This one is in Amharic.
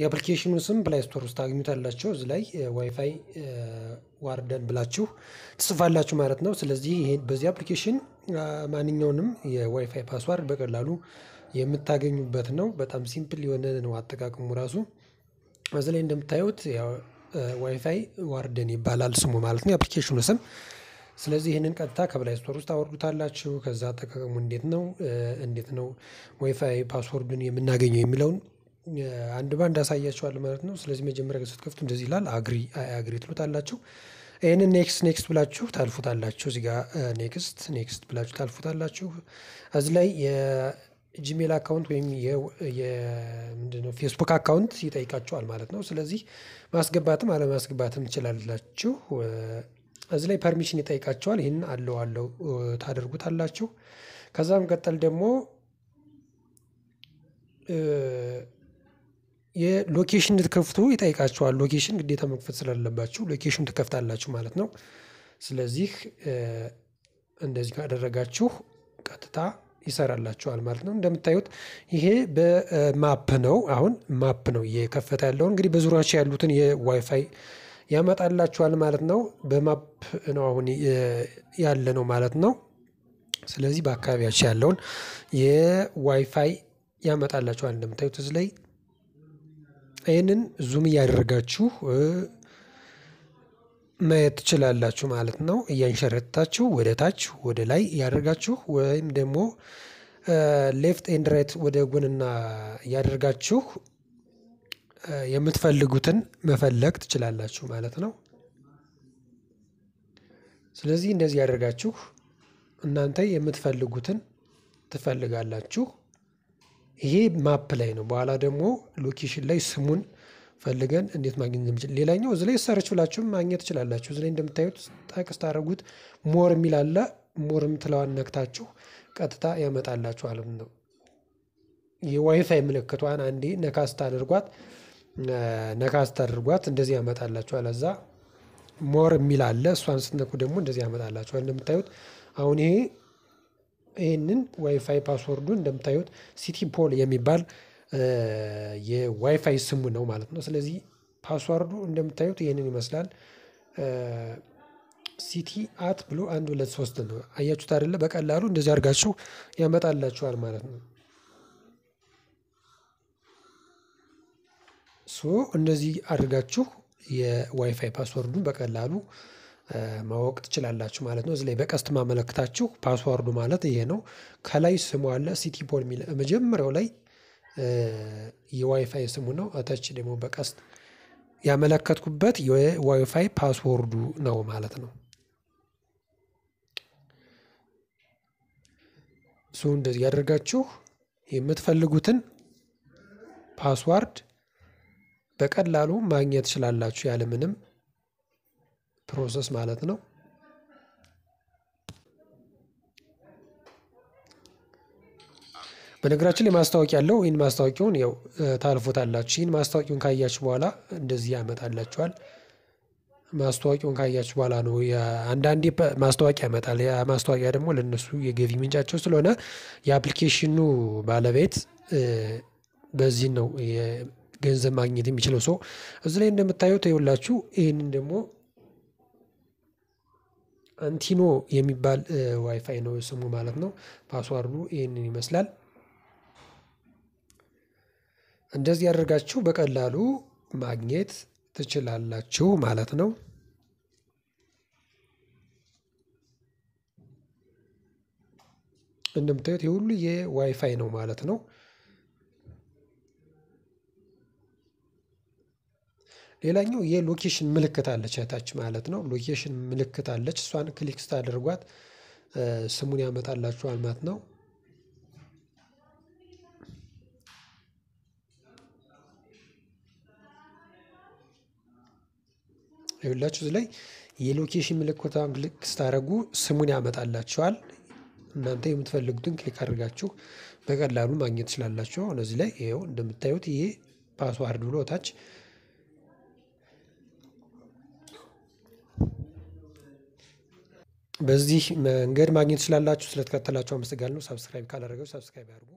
የአፕሊኬሽኑን ስም ፕሌይ ስቶር ውስጥ አግኝታላችሁ እዚ ላይ ዋይፋይ ዋርደን ብላችሁ ትጽፋላችሁ ማለት ነው ስለዚህ ይሄን በዚህ አፕሊኬሽን ማንኛውንም የዋይፋይ ፓስወርድ በቀላሉ የምታገኙበት ነው በጣም ሲምፕል የሆነ ነው አጠቃቀሙ ራሱ እዚ ላይ እንደምታዩት ያው ዋይፋይ ዋርደን ይባላል ስሙ ማለት ነው የአፕሊኬሽኑ ስም ስለዚህ ይሄንን ቀጥታ ከፕሌይ ስቶር ውስጥ አወርዱታላችሁ ከዛ አጠቃቀሙ እንዴት ነው ዋይፋይ ፓስወርዱን የምናገኘው የሚለውን አንድ ባንድ አሳያችኋል ማለት ነው ስለዚህ መጀመሪያ ስትከፍቱ እንደዚህ ይላል አግሪ አይ አግሪ ትሉታላችሁ እኔ ኔክስት ብላችሁ ታልፉታላችሁ እዚህ ጋር ኔክስት ብላችሁ ታልፉታላችሁ እዚህ ላይ የጂሜል አካውንት ወይም የምንድነው ፌስቡክ አካውንት ይጠይቃችኋል ማለት ነው ስለዚህ ማስገባትም አለማስገባትም ትችላላችሁ እዚህ ላይ ፐርሚሽን ይጠይቃችኋል ይሄን አለው ታደርጉታላችሁ ከዛም ቀጥል ደግሞ የሎኬሽን ልትከፍቱ ይጠይቃችኋል ሎኬሽን ግዴታ መክፈት ስለሌለባችሁ ሎኬሽን ተከፍታላችሁ ማለት ነው ስለዚህ እንደዚህ ካደረጋችሁ ቀጥታ ይሰራላችኋል ማለት ነው እንደምታዩት ይሄ በማፕ ነው አሁን ማፕ ነው የከፈታ ያለው እንግዲህ በዙሪያችሁ ያሉትን የዋይፋይ ያመጣላችኋል ማለት ነው በማፕ ነው አሁን ያለ ነው ማለት ነው ስለዚህ በአካባቢያችሁ ያለው የዋይፋይ ያመጣላችኋል እንደምታዩት እዚ ላይ አይነን ዙም ያደረጋችሁ ማየት ትችላላችሁ ማለት ነው እያንሸረታችሁ ወደታች ወደ ላይ ያደረጋችሁ ወይም ደግሞ ሌፍት ኤንድ ራይት ወደ ጎንና ያደረጋችሁ የምትፈልጉትን መፈለግ ትችላላችሁ ማለት ነው ስለዚህ እንደዚህ ያደረጋችሁ እናንተ የምትፈልጉትን ትፈልጋላችሁ ይሄ ማፕ ላይ ነው በኋላ ደግሞ ሎኬሽን ላይ ስሙን ፈልገን እንዴት ማግኘት እንደምችል ሌላኛው እዚ ላይ ሰርች ብላችሁ ማግኘት ትችላላችሁ እዚ ላይ እንደምታዩት ታክስ ታረጉት ሞር ሚላላ ሞርም ትለዋን ነክታችሁ ቀጥታ ያመጣላችኋል ነው የዋይፋይ ምልክቷን አንዴ ነካስ ታደርጓት እንደዚህ ያመጣላችኋል አዛ ሞር ሚላላ እሷን ስትነኩ ደግሞ እንደዚህ ያመጣላችኋል እንደምታዩት አሁን ይሄ ይሄንን ዋይፋይ ፓስወርዱን እንደምታዩት ሲቲ ፖል የሚባል የዋይፋይ ስሙ ነው ማለት ነው ስለዚህ ፓስወርዱ እንደምታዩት ይሄንን ይመስላል ሲቲ አት ብሎ 123 ነው አያችሁት አይደለ በቀላሉ እንደዚህ አርጋችሁ ያመጣላችኋል ማለት ነው ሶ እንደዚህ አርጋችሁ የዋይፋይ ፓስወርዱን በቀላሉ ማወቅ ትችላላችሁ ማለት ነው እዚ ላይ በቀስት ማመለክታችሁ ፓስወርዱ ማለት ይሄ ነው ከላይ ስሙ አለ ሲቲ ፖል ሚል መጀመሪያው ላይ የዋይፋይ ስሙ ነው አታች ደግሞ በቀስት ያመለከትኩበት የዋይፋይ ፓስወርዱ ነው ማለት ነው ሶ እንደዚህ ያደርጋችሁ የምትፈልጉትን ፓስወርድ በቀላሉ ማግኘት ትችላላችሁ ያለ ምንም ፕሮሰስ ማለት ነው በነግራችን ለማስተዋወቅ ያለው ይሄን ማስተዋወቂያውን ያው ታልፎታላችሁ ይሄን ማስተዋወቂያውን ካያችሁ በኋላ እንደዚህ ያመጣላችኋል ማስተዋወቂያውን ካያችሁ በኋላ ነው አንዳንዴ ማስተዋወቂያ ያመጣል ያ ማስተዋወቂያ ደግሞ ለነሱ የገቢ ምንጫቸው ስለሆነ የአፕሊኬሽኑ ባለቤት በዚህ ነው የገንዘብ ማግኘት የሚችለው ሰው እዚ ላይ እንደምታዩት ይውላችሁ ይሄንን ደግሞ አንቲኖ የሚባል ዋይፋይ ነው ስሙ ማለት ነው ፓስወርዱ ይሄንን ይመስላል እንደዚህ ያደርጋችሁ በቀላሉ ማግኘት ትችላላችሁ ማለት ነው እንደምታዩት ይሄ ሁሉ የዋይፋይ ነው ማለት ነው ሌላኛው የሎኬሽን ምልክት አለች አታች ማለት ነው ሎኬሽን ምልክት አለች እሷን ክሊክ ስታደርጓት ስሙን ያመጣላችኋል ማለት ነው ይኸውላችሁ እዚ ላይ የሎኬሽን ምልክቷን ክሊክ ስታደርጉ ስሙን ያመጣላችኋል እናንተ የምትፈልጉትን ክሊክ አድርጋችሁ በቀላሉ ማግኘት ትችላላችሁ እዚ ላይ ይሄው እንደምታዩት ይሄ ፓስወርድ ብሎ ታች በዚህ መንገድ ማግኘት ትችላላችሁ ስለተከታተላችሁ አመሰግናለሁ ሰብስክራይብ ካላደረጋችሁ ሰብስክራይብ አድርጉ